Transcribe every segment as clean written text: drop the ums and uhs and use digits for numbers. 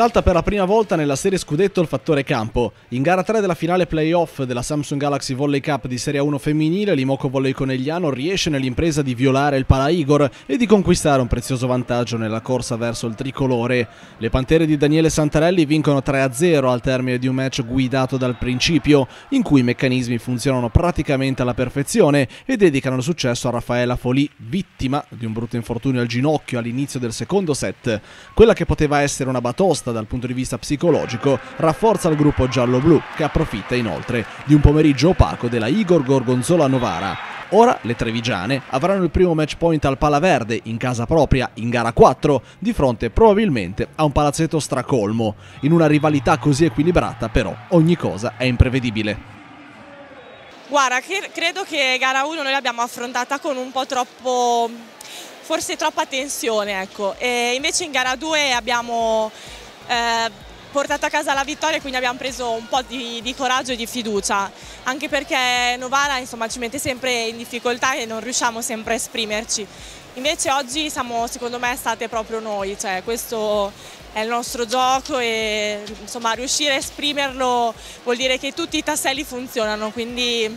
Salta per la prima volta nella serie Scudetto il fattore campo. In gara 3 della finale playoff della Samsung Galaxy Volley Cup di Serie 1 femminile, l'Imoco Volley Conegliano riesce nell'impresa di violare il pala Igor e di conquistare un prezioso vantaggio nella corsa verso il tricolore. Le Pantere di Daniele Santarelli vincono 3-0 al termine di un match guidato dal principio, in cui i meccanismi funzionano praticamente alla perfezione e dedicano il successo a Raffaella Folì, vittima di un brutto infortunio al ginocchio all'inizio del secondo set. Quella che poteva essere una batosta dal punto di vista psicologico rafforza il gruppo giallo-blu, che approfitta inoltre di un pomeriggio opaco della Igor Gorgonzola Novara. Ora le trevigiane avranno il primo match point al Palaverde, in casa propria, in gara 4, di fronte probabilmente a un palazzetto stracolmo. In una rivalità così equilibrata, però, ogni cosa è imprevedibile. Guarda, credo che gara 1 noi l'abbiamo affrontata con un po' troppo, forse troppa tensione, ecco. E invece in gara 2 abbiamo portato a casa la vittoria, quindi abbiamo preso un po' di coraggio e di fiducia, anche perché Novara, insomma, ci mette sempre in difficoltà e non riusciamo sempre a esprimerci. Invece oggi siamo, secondo me, state proprio noi, cioè questo è il nostro gioco e, insomma, riuscire a esprimerlo vuol dire che tutti i tasselli funzionano, quindi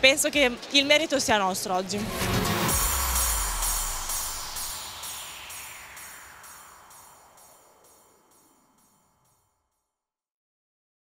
penso che il merito sia nostro oggi.